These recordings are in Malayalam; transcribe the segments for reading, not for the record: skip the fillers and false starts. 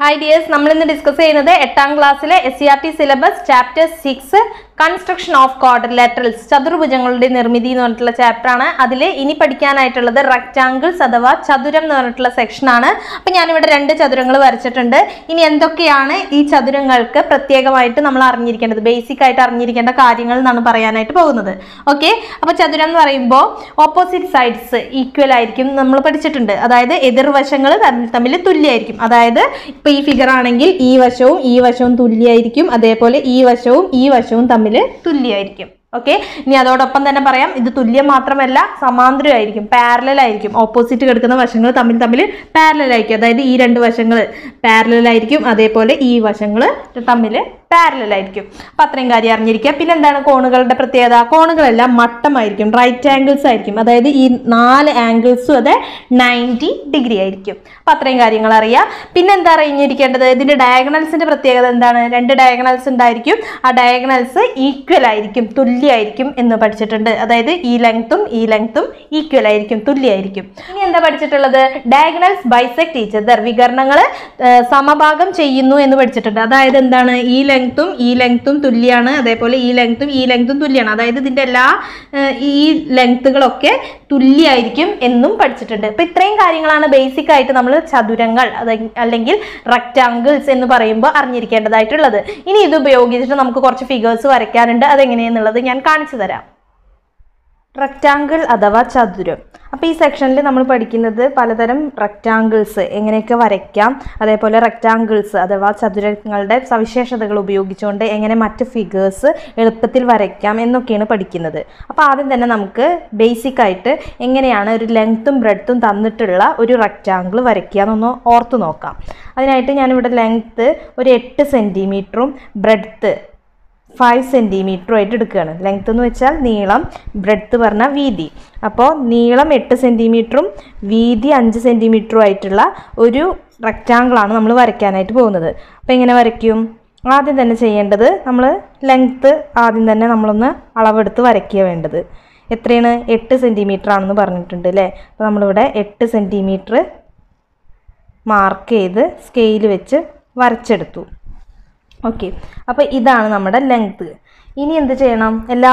Hi dears, we will discuss in the 8th class SCRT syllabus chapter 6 construction of quadrilaterals. Chadurbujangalude nirmidi ennulla chapter aanu. Adile ini padikkanaayittulladu rectangles athava chaduram ennulla section aanu. Appo njan ivide rendu chadurangal varachittunde. Ini endokkeyanu ee chadurangalkku prathyegamayittu nammal arinjirikkendathu. Basic aayittu arinjirukkenda karyangal nanu parayanayittu pogunnathu. Okay? Appo chaduram ennu parayumbo opposite sides equal aayirikkum nammal padichittunde. Adayathu edirvashangal thammil tulliyayirikkum. Adayathu ഇപ്പോ ഈ ഫിഗർ ആണെങ്കിൽ ഈ വശവും തുല്യമായിരിക്കും അതേപോലെ ഈ വശവും തമ്മിൽ തുല്യമായിരിക്കും ഓക്കേ ഇനി അതോടൊപ്പം തന്നെ പറയാം ഇത് തുല്യം മാത്രമല്ല സമാന്തരമായിരിക്കും പാരലൽ ആയിരിക്കും ഓപ്പോസിറ്റ് കിടക്കുന്ന വശങ്ങൾ തമ്മിൽ തമ്മിൽ പാരലൽ ആയിരിക്കും അതായത് ഈ രണ്ട് വശങ്ങൾ പാരലൽ ആയിരിക്കും അതേപോലെ ഈ വശങ്ങൾ തമ്മിൽ പാരലൽ ആയിരിക്കും അപ്പോൾ അത്രയും കാര്യം അറിഞ്ഞിരിക്കുക പിന്നെ എന്താണ് കോണുകളുടെ പ്രത്യേകത കോണുകളെല്ലാം മട്ടമായിരിക്കും റൈറ്റ് ആംഗിൾസ് ആയിരിക്കും അതായത് ഈ നാല് ആംഗിൾസും അതെ 90 ഡിഗ്രി ആയിരിക്കും അപ്പോൾ അത്രയും കാര്യങ്ങൾ അറിയാം പിന്നെ എന്താ അറിഞ്ഞിരിക്കേണ്ടത് ഇതിന്റെ ഡയഗണൽസിന്റെ പ്രത്യേകത എന്താണ് രണ്ട് ഡയഗണൽസ് ഉണ്ടായിരിക്കും ആ ഡയഗണൽസ് ഈക്വൽ ആയിരിക്കും തുല്യമായിരിക്കും എന്ന് പഠിച്ചിട്ടുണ്ട് അതായത് ഈ ലെങ്ത്തും ഈക്വൽ ആയിരിക്കും തുല്യമായിരിക്കും ഇനി എന്താ പഠിച്ചിട്ടുള്ളത് ഡയഗണൽസ് ബൈസെക്റ്റ് ഈച്ച് അതർ വികരണങ്ങൾ സമഭാഗം ചെയ്യുന്നു എന്ന് പഠിച്ചിട്ടുണ്ട് അതായത് എന്താണ് ഈ ലെങ്ത്തും തുല്യമാണ് അതേപോലെ ഈ ലെങ്ത്തും തുല്യമാണ് അതായത് ഇതിന്റെ എല്ലാ ഈ ലെങ്ത്തുകളൊക്കെ തുല്യമായിരിക്കും എന്നും പഠിച്ചിട്ടുണ്ട് അപ്പോൾ ഇത്രയും കാര്യങ്ങളാണ് ബേസിക് ആയിട്ട് നമ്മൾ ചതുരങ്ങൾ അല്ലെങ്കിൽ റെക്റ്റാങ്കിൾസ് എന്ന് പറയുമ്പോൾ അറിഞ്ഞിരിക്കേണ്ടതായിട്ടുള്ളത് ഇനി ഇത് ഉപയോഗിച്ചിട്ട് നമുക്ക് കുറച്ച് ഫിഗേഴ്സ് വരയ്ക്കാനുണ്ട് അതെങ്ങനെയെന്നുള്ളത് ഞാൻ കാണിച്ചു തരാം റെക്റ്റാങ്കിൾ അഥവാ ചതുരം അപ്പോൾ ഈ സെക്ഷനിൽ നമ്മൾ പഠിക്കുന്നത് പലതരം റെക്റ്റാങ്കിൾസ് എങ്ങനെയൊക്കെ വരയ്ക്കാം അതേപോലെ റെക്റ്റാങ്കിൾസ് അഥവാ ചതുരങ്ങളുടെ സവിശേഷതകൾ ഉപയോഗിച്ചുകൊണ്ട് എങ്ങനെ മറ്റ് ഫിഗേഴ്സ് എളുപ്പത്തിൽ വരയ്ക്കാം എന്നൊക്കെയാണ് പഠിക്കുന്നത് അപ്പോൾ ആദ്യം തന്നെ നമുക്ക് ബേസിക് ആയിട്ട് എങ്ങനെയാണ് ഒരു ലെങ്ത്തും ബ്രെഡ്ത്തും തന്നിട്ടുള്ള ഒരു റെക്റ്റാങ്കിൾ വരയ്ക്കുക എന്നൊന്ന് ഓർത്തു നോക്കാം അതിനായിട്ട് ഞാനിവിടെ ലെങ്ത്ത് ഒരു 8 സെൻറ്റിമീറ്ററും ബ്രെഡ്ത്ത് 5 സെൻറ്റിമീറ്ററും ആയിട്ട് എടുക്കുകയാണ് ലെങ്ത്ത് എന്ന് വെച്ചാൽ നീളം ബ്രെഡ്ത്ത് പറഞ്ഞാൽ വീതി അപ്പോൾ നീളം 8 സെൻറ്റിമീറ്ററും വീതി 5 സെൻറ്റിമീറ്ററും ആയിട്ടുള്ള ഒരു റെക്റ്റാങ്കിളാണ് നമ്മൾ വരയ്ക്കാനായിട്ട് പോകുന്നത് അപ്പോൾ എങ്ങനെ വരയ്ക്കും ആദ്യം തന്നെ ചെയ്യേണ്ടത് നമ്മൾ ലെങ്ത്ത് ആദ്യം തന്നെ നമ്മളൊന്ന് അളവെടുത്ത് വരയ്ക്കുക വേണ്ടത് എത്രയാണ് 8 സെൻറ്റിമീറ്റർ ആണെന്ന് പറഞ്ഞിട്ടുണ്ട് അല്ലേ അപ്പോൾ നമ്മളിവിടെ 8 സെൻറ്റിമീറ്റർ മാർക്ക് ചെയ്ത് സ്കെയിൽ വെച്ച് വരച്ചെടുത്തു ഓക്കെ അപ്പോൾ ഇതാണ് നമ്മുടെ ലെങ്ത്ത് ഇനി എന്ത് ചെയ്യണം എല്ലാ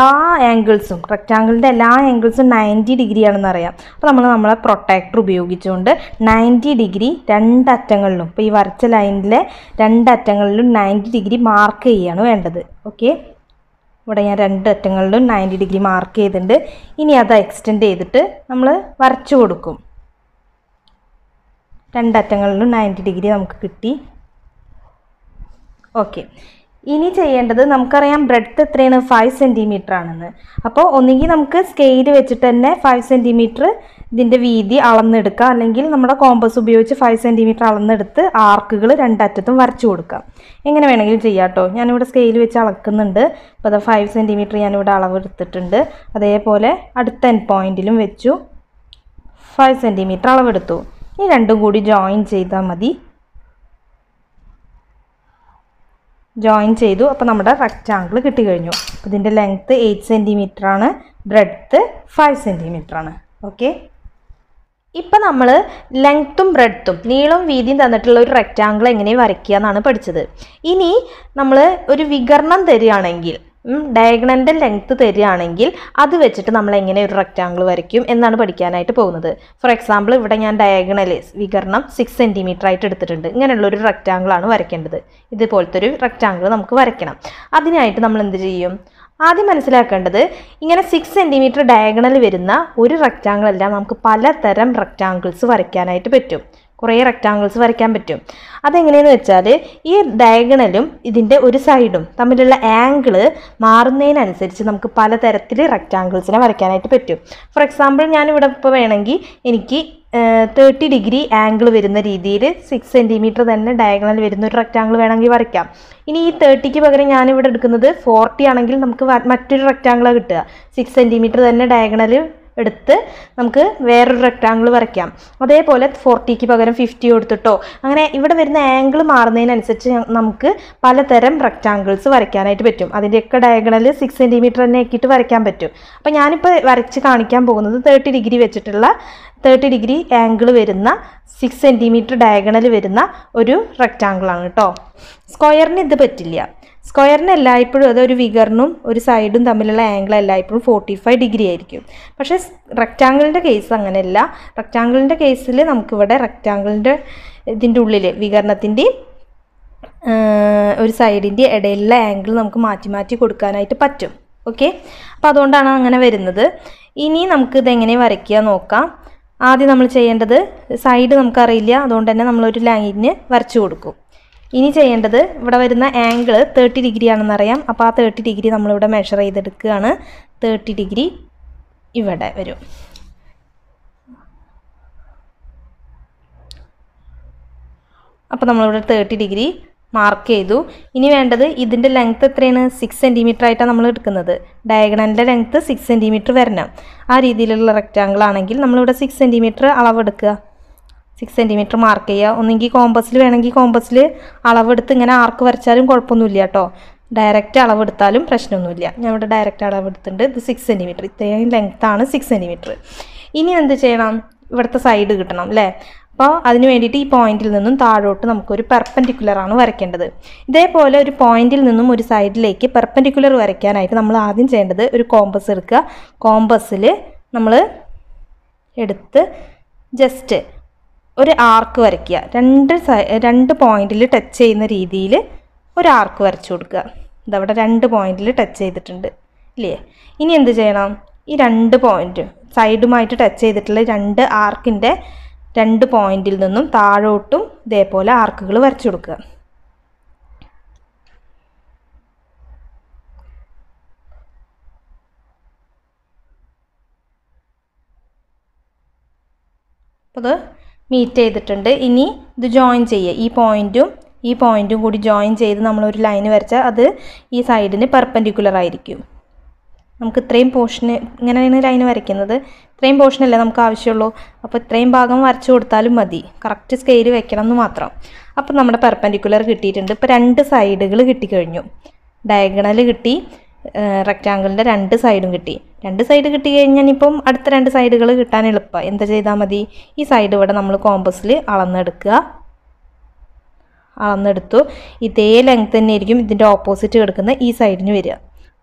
ആംഗിൾസും റെക്റ്റാങ്കിളിൻ്റെ എല്ലാ ആംഗിൾസും 90 ഡിഗ്രി ആണെന്ന് അറിയാം അപ്പോൾ നമ്മൾ നമ്മളെ പ്രൊട്ടക്ടർ ഉപയോഗിച്ചുകൊണ്ട് 90 ഡിഗ്രി രണ്ടറ്റങ്ങളിലും ഇപ്പോൾ ഈ വരച്ച ലൈനിലെ രണ്ടറ്റങ്ങളിലും 90 ഡിഗ്രി മാർക്ക് ചെയ്യാണ് വേണ്ടത് ഓക്കെ ഇവിടെ ഞാൻ രണ്ടറ്റങ്ങളിലും 90 ഡിഗ്രി മാർക്ക് ചെയ്തിട്ടുണ്ട് ഇനി അത് എക്സ്റ്റെൻഡ് ചെയ്തിട്ട് നമ്മൾ വരച്ചു കൊടുക്കും രണ്ടറ്റങ്ങളിലും 90 ഡിഗ്രി നമുക്ക് കിട്ടി ഓക്കെ ഇനി ചെയ്യേണ്ടത് നമുക്കറിയാം ബ്രെഡ്ത്ത് എത്രയാണ് 5 സെൻറ്റിമീറ്റർ ആണെന്ന് അപ്പോൾ ഒന്നെങ്കിൽ നമുക്ക് സ്കെയിൽ വെച്ചിട്ട് തന്നെ 5 സെൻറ്റിമീറ്റർ ഇതിൻ്റെ വീതി അളന്നെടുക്കുക അല്ലെങ്കിൽ നമ്മുടെ കോമ്പസ് ഉപയോഗിച്ച് 5 സെൻറ്റിമീറ്റർ അളന്നെടുത്ത് ആർക്കുകൾ രണ്ടറ്റത്തും വരച്ചു കൊടുക്കാം എങ്ങനെ വേണമെങ്കിലും ചെയ്യാം കേട്ടോ ഞാനിവിടെ സ്കെയിൽ വെച്ച് അളക്കുന്നുണ്ട് അപ്പോൾ അത് 5 സെൻറ്റിമീറ്റർ ഞാനിവിടെ അളവെടുത്തിട്ടുണ്ട് അതേപോലെ അടുത്ത എൻഡ് പോയിന്റിലും വെച്ചു 5 സെൻറ്റിമീറ്റർ അളവെടുത്തു ഇനി രണ്ടും കൂടി ജോയിൻ ചെയ്താൽ മതി ജോയിൻ ചെയ്തു അപ്പോൾ നമ്മുടെ റെക്റ്റാങ്കിൾ കിട്ടിക്കഴിഞ്ഞു ഇതിൻ്റെ ലെങ്ത്ത് 8 സെൻറ്റിമീറ്റർ ആണ് ബ്രെഡ്ത്ത് 5 സെൻറ്റിമീറ്റർ ആണ് ഓക്കെ ഇപ്പം നമ്മൾ ലെങ്ത്തും ബ്രെഡ്ത്തും നീളവും വീതിയും തന്നിട്ടുള്ള ഒരു റെക്റ്റാങ്കിൾ എങ്ങനെ വരയ്ക്കുക എന്നാണ് പഠിച്ചത് ഇനി നമ്മൾ ഒരു വികരണം തരികയാണെങ്കിൽ ഡയഗണലിൻ്റെ ലെങ്ത്ത് തരികയാണെങ്കിൽ അത് വെച്ചിട്ട് നമ്മൾ എങ്ങനെ ഒരു റെക്റ്റാങ്കിൾ വരയ്ക്കും എന്നാണ് പഠിക്കാനായിട്ട് പോകുന്നത് ഫോർ എക്സാമ്പിൾ ഇവിടെ ഞാൻ ഡയഗണല് വികരണം 6 സെൻറ്റിമീറ്റർ ആയിട്ട് എടുത്തിട്ടുണ്ട് ഇങ്ങനെയുള്ളൊരു റെക്റ്റാങ്കിളാണ് വരയ്ക്കേണ്ടത് ഇതുപോലത്തെ ഒരു റെക്റ്റാങ്കിൾ നമുക്ക് വരയ്ക്കണം അതിനായിട്ട് നമ്മൾ എന്ത് ചെയ്യും ആദ്യം മനസ്സിലാക്കേണ്ടത് ഇങ്ങനെ 6 സെൻറ്റിമീറ്റർ ഡയഗണൽ വരുന്ന ഒരു റെക്റ്റാങ്കിളല്ല നമുക്ക് പലതരം റെക്റ്റാങ്കിൾസ് വരയ്ക്കാനായിട്ട് പറ്റും കുറേ റെക്റ്റാങ്കിൾസ് വരയ്ക്കാൻ പറ്റും അതെങ്ങനെയെന്ന് വെച്ചാൽ ഈ ഡയഗണലും ഇതിൻ്റെ ഒരു സൈഡും തമ്മിലുള്ള ആംഗിൾ മാറുന്നതിനനുസരിച്ച് നമുക്ക് പലതരത്തിൽ റെക്റ്റാങ്കിൾസിനെ വരയ്ക്കാനായിട്ട് പറ്റും ഫോർ എക്സാമ്പിൾ ഞാനിവിടെ ഇപ്പോൾ വേണമെങ്കിൽ എനിക്ക് 30 ഡിഗ്രി ആംഗിൾ വരുന്ന രീതിയിൽ 6 സെൻറ്റിമീറ്റർ തന്നെ ഡയഗണൽ വരുന്ന ഒരു റെക്റ്റാങ്കിൾ വേണമെങ്കിൽ വരയ്ക്കാം ഇനി ഈ 30ക്ക് പകരം ഞാനിവിടെ എടുക്കുന്നത് 40 ആണെങ്കിൽ നമുക്ക് മറ്റൊരു റെക്റ്റാങ്കിളാണ് കിട്ടുക 6 സെൻറ്റിമീറ്റർ തന്നെ ഡയഗണൽ എടുത്ത് നമുക്ക് വേറൊരു റെക്റ്റാങ്കിൾ വരയ്ക്കാം. അതേപോലെ 40ക്ക് പകരം 50 കൊടുത്തിട്ടോ അങ്ങനെ ഇവിടെ വരുന്ന ആംഗിൾ മാറുന്നതിനനുസരിച്ച് നമുക്ക് പലതരം റെക്റ്റാങ്കിൾസ് വരയ്ക്കാനായിട്ട് പറ്റും. അതിൻ്റെയൊക്കെ ഡയഗണൽ 6 സെൻറ്റിമീറ്റർ തന്നെ ആക്കിയിട്ട് വരയ്ക്കാൻ പറ്റും. അപ്പോൾ ഞാനിപ്പോൾ വരച്ച് കാണിക്കാൻ പോകുന്നത് 30 ഡിഗ്രി വെച്ചിട്ടുള്ള 30 ഡിഗ്രി ആംഗിൾ വരുന്ന 6 സെൻറ്റിമീറ്റർ ഡയഗണൽ വരുന്ന ഒരു റെക്റ്റാങ്കിളാണ് കേട്ടോ. സ്ക്വയറിന് ഇത് പറ്റില്ല. സ്ക്വയറിന് എല്ലായ്പ്പോഴും അതൊരു വികർണും ഒരു സൈഡും തമ്മിലുള്ള ആംഗിൾ എല്ലായ്പ്പോഴും 45 ഡിഗ്രി ആയിരിക്കും. പക്ഷേ റെക്റ്റാങ്കിളിൻ്റെ കേസ് അങ്ങനെയല്ല. റെക്റ്റാങ്കിളിൻ്റെ കേസിൽ നമുക്കിവിടെ റെക്റ്റാങ്കിളിൻ്റെ ഇതിൻ്റെ ഉള്ളിൽ വികർണത്തിൻ്റെ ഒരു സൈഡിൻ്റെ ഇടയിലുള്ള ആംഗിൾ നമുക്ക് മാറ്റി മാറ്റി കൊടുക്കാനായിട്ട് പറ്റും. ഓക്കെ, അപ്പോൾ അതുകൊണ്ടാണ് അങ്ങനെ വരുന്നത്. ഇനി നമുക്കിത് എങ്ങനെ വരയ്ക്കുക നോക്കാം. ആദ്യം നമ്മൾ ചെയ്യേണ്ടത് സൈഡ് നമുക്കറിയില്ല, അതുകൊണ്ട് തന്നെ നമ്മളൊരു ലൈന് വരച്ചു കൊടുക്കും. ഇനി ചെയ്യേണ്ടത് ഇവിടെ വരുന്ന ആംഗിൾ 30 ഡിഗ്രി ആണെന്നറിയാം. അപ്പോൾ ആ 30 ഡിഗ്രി നമ്മളിവിടെ മെഷർ ചെയ്തെടുക്കുകയാണ്. 30 ഡിഗ്രി ഇവിടെ വരും. അപ്പോൾ നമ്മളിവിടെ 30 ഡിഗ്രി മാർക്ക് ചെയ്തു. ഇനി വേണ്ടത് ഇതിൻ്റെ ലെങ്ത്ത് എത്രയാണ്? 6 സെൻറ്റിമീറ്റർ ആയിട്ടാണ് നമ്മൾ എടുക്കുന്നത്. ഡയഗണലിൻ്റെ ലെങ്ത്ത് 6 സെൻറ്റിമീറ്റർ വരണം. ആ രീതിയിലുള്ള റെക്റ്റാങ്കിൾ ആണെങ്കിൽ നമ്മളിവിടെ 6 സെൻറ്റിമീറ്റർ അളവെടുക്കുക, 6 സെൻറ്റിമീറ്റർ മാർക്ക് ചെയ്യുക. ഒന്നെങ്കിൽ കോമ്പസിൽ വേണമെങ്കിൽ കോമ്പസിൽ അളവെടുത്ത് ഇങ്ങനെ ആർക്ക് വരച്ചാലും കുഴപ്പമൊന്നുമില്ല കേട്ടോ. ഡയറക്റ്റ് അളവെടുത്താലും പ്രശ്നമൊന്നുമില്ല. ഞാനിവിടെ ഡയറക്റ്റ് അളവെടുത്തിട്ടുണ്ട്. ഇത് 6 സെൻറ്റിമീറ്റർ, ഇത്രയും ലെങ്ത്താണ് 6 സെൻറ്റിമീറ്റർ. ഇനി എന്ത് ചെയ്യണം? ഇവിടുത്തെ സൈഡ് കിട്ടണം അല്ലേ. അപ്പോൾ അതിന് വേണ്ടിയിട്ട് ഈ പോയിന്റിൽ നിന്നും താഴോട്ട് നമുക്കൊരു പെർപ്പൻഡിക്കുലറാണ് വരയ്ക്കേണ്ടത്. ഇതേപോലെ ഒരു പോയിന്റിൽ നിന്നും ഒരു സൈഡിലേക്ക് പെർപ്പൻഡിക്കുലർ വരയ്ക്കാനായിട്ട് നമ്മൾ ആദ്യം ചെയ്യേണ്ടത് ഒരു കോമ്പസ് എടുക്കുക. കോമ്പസിൽ നമ്മൾ എടുത്ത് ജസ്റ്റ് ഒരു ആർക്ക് വരയ്ക്കുക. രണ്ട് പോയിന്റിൽ ടച്ച് ചെയ്യുന്ന രീതിയിൽ ഒരു ആർക്ക് വരച്ചു കൊടുക്കുക. ഇതവിടെ 2 പോയിന്റിൽ ടച്ച് ചെയ്തിട്ടുണ്ട് ഇല്ലേ. ഇനി എന്ത് ചെയ്യണം? ഈ 2 പോയിന്റ് സൈഡുമായിട്ട് ടച്ച് ചെയ്തിട്ടുള്ള 2 ആർക്കിൻ്റെ 2 പോയിന്റിൽ നിന്നും താഴോട്ടും ഇതേപോലെ ആർക്കുകൾ വരച്ചു കൊടുക്കുക. അപ്പോൾ അത് മീറ്റ് ചെയ്തിട്ടുണ്ട്. ഇനി ഇത് ജോയിൻ ചെയ്യുക. ഈ പോയിന്റും കൂടി ജോയിൻ ചെയ്ത് നമ്മളൊരു ലൈൻ വരച്ചാൽ അത് ഈ സൈഡിന് പെർപ്പൻഡിക്കുലർ ആയിരിക്കും. നമുക്ക് ഇത്രയും പോർഷന് ഇങ്ങനെയാണ് ലൈൻ വരയ്ക്കുന്നത്. ഇത്രയും പോർഷനല്ലേ നമുക്ക് ആവശ്യമുള്ളൂ. അപ്പോൾ ഇത്രയും ഭാഗം വരച്ചു കൊടുത്താലും മതി. കറക്റ്റ് സ്കെയിൽ വെക്കണം എന്ന് മാത്രം. അപ്പോൾ നമ്മുടെ പെർപ്പൻഡിക്കുലർ കിട്ടിയിട്ടുണ്ട്. ഇപ്പോൾ 2 സൈഡുകൾ കിട്ടിക്കഴിഞ്ഞു. ഡയഗണൽ കിട്ടി, റെക്റ്റാങ്കിളിൻ്റെ 2 സൈഡും കിട്ടി. 2 സൈഡ് കിട്ടി കഴിഞ്ഞാൽ ഇപ്പം അടുത്ത 2 സൈഡുകൾ കിട്ടാൻ എളുപ്പമാണ്. എന്താ ചെയ്താൽ മതി? ഈ സൈഡ് ഇവിടെ നമ്മൾ കോമ്പസിൽ അളന്നെടുക്കുക. അളന്നെടുത്തു. ഇതേ ലെങ്ത് തന്നെ ആയിരിക്കും ഇതിൻ്റെ ഓപ്പോസിറ്റ് കിടക്കുന്ന ഈ സൈഡിന് വരിക.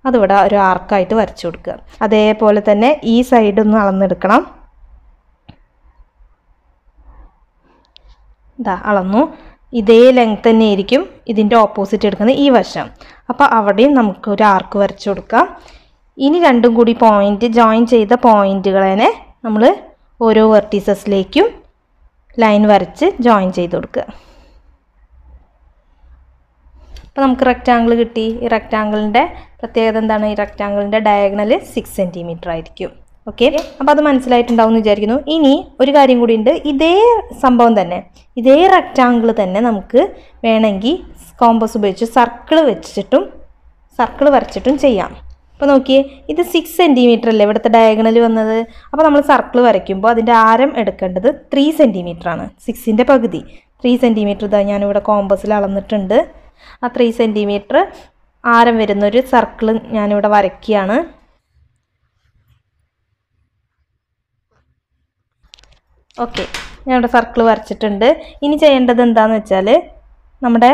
അതിവിടെ ഒരു ആർക്കായിട്ട് വരച്ചു കൊടുക്കുക. അതേപോലെ തന്നെ ഈ സൈഡൊന്ന് അളന്നെടുക്കണം. ഇതാ അളന്നു. ഇതേ ലെങ്ത് തന്നെ ആയിരിക്കും ഇതിൻ്റെ ഓപ്പോസിറ്റ് എടുക്കുന്ന ഈ വശം. അപ്പോൾ അവിടെയും നമുക്കൊരു ആർക്ക് വരച്ചു കൊടുക്കാം. ഇനി 2 കൂടി പോയിന്റ് ജോയിൻ ചെയ്ത പോയിന്റുകളെ നമ്മൾ ഓരോ വെർട്ടീസസിലേക്കും ലൈൻ വരച്ച് ജോയിൻ ചെയ്ത് കൊടുക്കുക. അപ്പോൾ നമുക്ക് റെക്റ്റാങ്കിൾ കിട്ടി. ഈ റെക്റ്റാങ്കിളിൻ്റെ പ്രത്യേകത എന്താണ്? ഈ റെക്റ്റാങ്കിളിൻ്റെ ഡയഗണൽ 6 സെൻറ്റിമീറ്റർ ആയിരിക്കും. ഓക്കെ, അപ്പോൾ അത് മനസ്സിലായിട്ടുണ്ടാവും എന്ന് വിചാരിക്കുന്നു. ഇനി ഒരു കാര്യം കൂടി ഉണ്ട്. ഇതേ സംഭവം തന്നെ, ഇതേ റെക്റ്റാങ്കിൾ തന്നെ നമുക്ക് വേണമെങ്കിൽ കോമ്പസ് ഉപയോഗിച്ച് സർക്കിൾ വരച്ചിട്ടും ചെയ്യാം. അപ്പോൾ നോക്കിയേ, ഇത് 6 സെൻറ്റിമീറ്റർ അല്ലേ ഇവിടുത്തെ ഡയഗണൽ വന്നത്. അപ്പോൾ നമ്മൾ സർക്കിൾ വരയ്ക്കുമ്പോൾ അതിൻ്റെ ആരം എടുക്കേണ്ടത് 3 സെൻറ്റിമീറ്ററാണ്. 6ൻ്റെ പകുതി 3 സെൻറ്റിമീറ്റർ. ഇതാ ഞാനിവിടെ കോമ്പസിൽ അളന്നിട്ടുണ്ട്. ആ 3 സെൻറ്റിമീറ്റർ ആരം വരുന്നൊരു സർക്കിൾ ഞാനിവിടെ വരയ്ക്കുകയാണ്. ഓക്കെ, ഞാനിവിടെ സർക്കിൾ വരച്ചിട്ടുണ്ട്. ഇനി ചെയ്യേണ്ടത് എന്താണെന്ന് വെച്ചാൽ നമ്മുടെ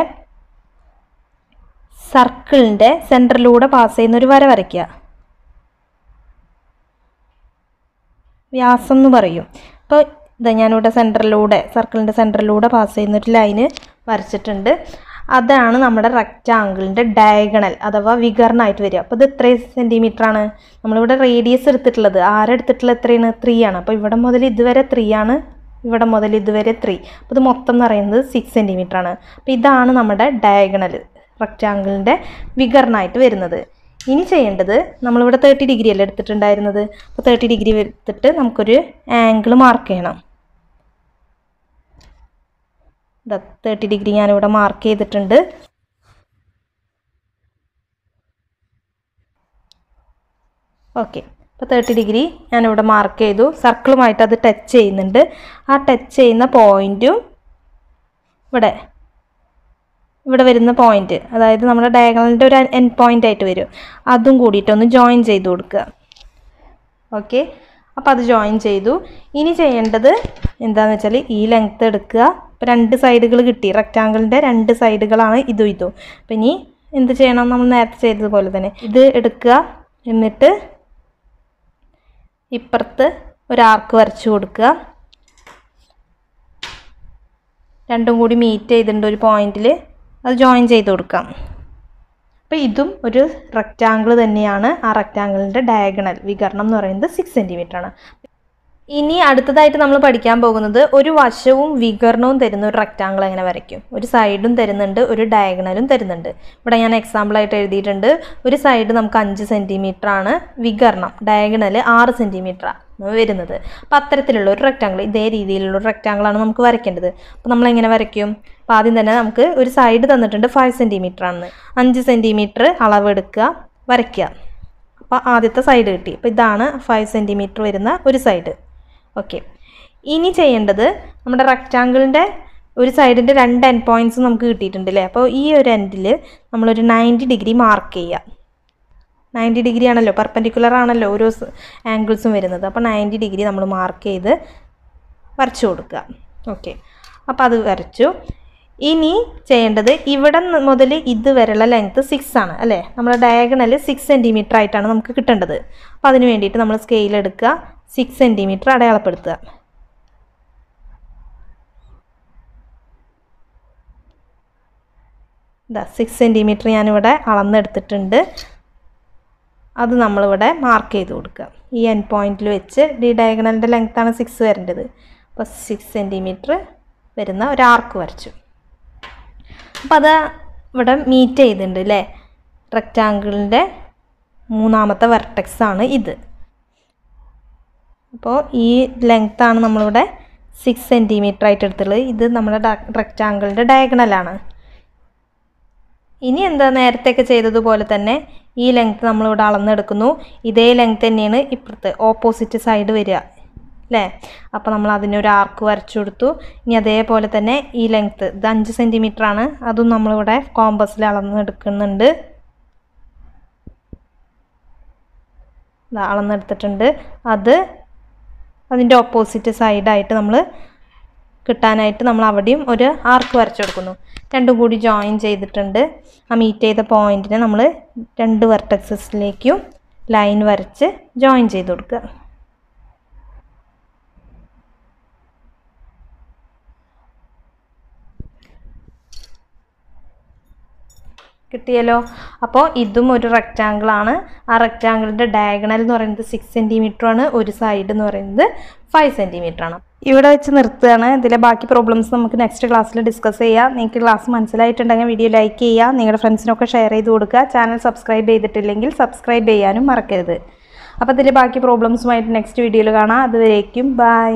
സർക്കിളിൻ്റെ സെൻറ്ററിലൂടെ പാസ് ചെയ്യുന്നൊരു വര വരയ്ക്കുക. വ്യാസം എന്ന് പറയും. അപ്പോൾ ഇതാ ഞാനിവിടെ സർക്കിളിൻ്റെ സെൻറ്ററിലൂടെ പാസ് ചെയ്യുന്നൊരു ലൈന് വരച്ചിട്ടുണ്ട്. അതാണ് നമ്മുടെ റെക്റ്റാങ്കിളിൻ്റെ ഡയഗണൽ അഥവാ വികർണമായിട്ട് വരിക. അപ്പോൾ ഇത് ഇത്രയും സെൻറ്റിമീറ്ററാണ്. നമ്മളിവിടെ റേഡിയസ് എടുത്തിട്ടുള്ളത് ആരെടുത്തിട്ടുള്ള എത്രയാണ്? 3 ആണ്. അപ്പോൾ ഇവിടെ മുതൽ ഇതുവരെ 3 ആണ്. ഇവിടെ മുതൽ ഇതുവരെ 3. അപ്പോൾ ഇത് മൊത്തം എന്ന് പറയുന്നത് 6 സെൻറ്റിമീറ്ററാണ്. അപ്പോൾ ഇതാണ് നമ്മുടെ ഡയഗണൽ റെക്റ്റാങ്കിളിൻ്റെ വികർണമായിട്ട് വരുന്നത്. ഇനി ചെയ്യേണ്ടത് നമ്മളിവിടെ 30 ഡിഗ്രി അല്ലേ എടുത്തിട്ടുണ്ടായിരുന്നത്. അപ്പോൾ 30 ഡിഗ്രി എടുത്തിട്ട് നമുക്കൊരു ആംഗിൾ മാർക്ക് ചെയ്യണം. 30 ഡിഗ്രി ഞാനിവിടെ മാർക്ക് ചെയ്തിട്ടുണ്ട്. Okay, 30 degree and over mark edu circle might at the touch chain and a touch chain the point you whatever in the point that is number diagonal to an end point at video adum good it on the join Jaydurka. Okay, up join Jaydu in each end of the in the naturally e length rectangle and decided iduido penny in the chain on the polythene the in it. Now, we arc varachu kodukka രണ്ടും കൂടി മീറ്റ് ചെയ്തിട്ടുണ്ട് ഒരു പോയിന്റിൽ അത് ജോയിൻ ചെയ്തു കൊടുക്കാം. അപ്പോൾ ഇതും ഒരു റെക്റ്റാംഗിൾ തന്നെയാണ്. ആ റെക്റ്റാംഗിളിന്റെ ഡയഗണൽ വികരണം എന്ന് പറയുന്നത് 6 cm ആണ്. ഇനി അടുത്തതായിട്ട് നമ്മൾ പഠിക്കാൻ പോകുന്നത് ഒരു വശവും വികരണവും തരുന്ന ഒരു റെക്റ്റാംഗിൾ എങ്ങനെ വരയ്ക്കും. ഒരു സൈഡും തരുന്നുണ്ട് ഒരു ഡയഗണലും തരുന്നുണ്ട്. ഇവിടെ ഞാൻ എക്സാമ്പിൾ ആയിട്ട് എഴുതിയിട്ടുണ്ട് ഒരു സൈഡ് നമുക്ക് 5 cm ആണ് വികരണം ഡയഗണൽ 6 cm ആണ് വരുന്നത്. അപ്പോൾ അത്തരത്തിലുള്ള ഒരു റെക്റ്റാംഗിൾ ഇതേ രീതിയിലുള്ള ഒരു റെക്റ്റാംഗിൾ ആണ് നമുക്ക് വരയ്ക്കേണ്ടത്. അപ്പോൾ നമ്മൾ എങ്ങനെ വരയ്ക്കും? അപ്പോൾ ആദ്യം തന്നെ നമുക്ക് ഒരു സൈഡ് തന്നിട്ടുണ്ട് 5 cm ആണ്. 5 cm അളവ് എടുക്കുക വരയ്ക്കുക. അപ്പോൾ ആദ്യത്തെ സൈഡ് കിട്ടി. അപ്പോൾ ഇതാണ് 5 cm വരുന്ന ഒരു side. Okay, ini cheyendadu nammada rectangle inde oru side inde rendu end points namukku kittiyittundalle appo ee oru end il nammal oru 90 degree mark cheya. 90 degree aanallo perpendicular aanallo oru angles um varunathu appo 90 degree nammal mark cheythu varachu kodukka. Okay, appo adu varachu ini cheyendadu ividan mudal idu varala length 6 aanu alle nammada diagonal 6 cm aayitana namukku kittandathu appo adinu vendittu nammal scale edukka 6 cm അടയാളപ്പെടുത്തുക. ദാ 6 cm ഞാനിവിടെ അളന്നെടുത്തിട്ടുണ്ട്. അത് നമ്മളിവിടെ മാർക്ക് ചെയ്ത് കൊടുക്കുക. ഈ എൻഡ് പോയിന്റിൽ വെച്ച് ഡി ഡയഗണലിൻ്റെ ലെങ്ത്താണ് 6 വരേണ്ടത്. അപ്പോൾ 6 cm വരുന്ന ഒരു ആർക്ക് വരച്ചു. അപ്പോൾ അത് ഇവിടെ മീറ്റ് ചെയ്തിട്ടുണ്ട് അല്ലേ. റെക്റ്റാങ്കിളിൻ്റെ മൂന്നാമത്തെ വെർട്ടെക്സ് ആണ് ഇത്. അപ്പോൾ ഈ ലെങ്ത് ആണ് നമ്മളിവിടെ 6 cm ആയിട്ട് എടുത്തുള്ളത്. ഇത് നമ്മുടെ റെക്റ്റാങ്കിളിൻ്റെ ഡയഗണലാണ്. ഇനി എന്താ നേരത്തെയൊക്കെ ചെയ്തതുപോലെ തന്നെ ഈ ലെങ്ത് നമ്മളിവിടെ അളന്നെടുക്കുന്നു. ഇതേ ലെങ്ത് തന്നെയാണ് ഇപ്പുറത്ത് ഓപ്പോസിറ്റ് സൈഡ് വരിക അല്ലേ. അപ്പോൾ നമ്മൾ അതിനൊരു ആർക്ക് വരച്ചു കൊടുത്തു. ഇനി അതേപോലെ തന്നെ ഈ ലെങ്ത് ഇത് 5 cm ആണ്. അതും നമ്മളിവിടെ കോമ്പസിൽ അളന്നെടുക്കുന്നുണ്ട്. അളന്നെടുത്തിട്ടുണ്ട്. അത് അതിൻ്റെ ഓപ്പോസിറ്റ് സൈഡായിട്ട് നമ്മൾ കിട്ടാനായിട്ട് നമ്മൾ അവിടെയും ഒരു ആർക്ക് വരച്ചു കൊടുക്കുന്നു. രണ്ടും കൂടി ജോയിൻ ചെയ്തിട്ടുണ്ട്. ആ മീറ്റ് ചെയ്ത പോയിന്റിനെ നമ്മൾ രണ്ട് വെർട്ടക്സസിലേക്കും ലൈൻ വരച്ച് ജോയിൻ ചെയ്ത് കൊടുക്കുക. കിട്ടിയല്ലോ. അപ്പോൾ ഇതും ഒരു റെക്റ്റാങ്കിളാണ്. ആ റെക്റ്റാങ്കിളിൻ്റെ ഡയഗണൽ എന്ന് പറയുന്നത് 6 cm ആണ്. ഒരു സൈഡ് എന്ന് പറയുന്നത് 5 cm ആണ്. ഇവിടെ വെച്ച് നിർത്തുകയാണ്. ഇതിലെ ബാക്കി പ്രോബ്ലംസ് നമുക്ക് നെക്സ്റ്റ് ക്ലാസ്സിൽ ഡിസ്കസ് ചെയ്യാം. നിങ്ങൾക്ക് ക്ലാസ് മനസ്സിലായിട്ടുണ്ടെങ്കിൽ വീഡിയോ ലൈക്ക് ചെയ്യുക, നിങ്ങളുടെ ഫ്രണ്ട്സിനൊക്കെ ഷെയർ ചെയ്ത് കൊടുക്കുക. ചാനൽ സബ്സ്ക്രൈബ് ചെയ്തിട്ടില്ലെങ്കിൽ സബ്സ്ക്രൈബ് ചെയ്യാനും മറക്കരുത്. അപ്പോൾ ഇതിലെ ബാക്കി പ്രോബ്ലംസുമായിട്ട് നെക്സ്റ്റ് വീഡിയോയിൽ കാണാം. അതുവരേക്കും ബൈ.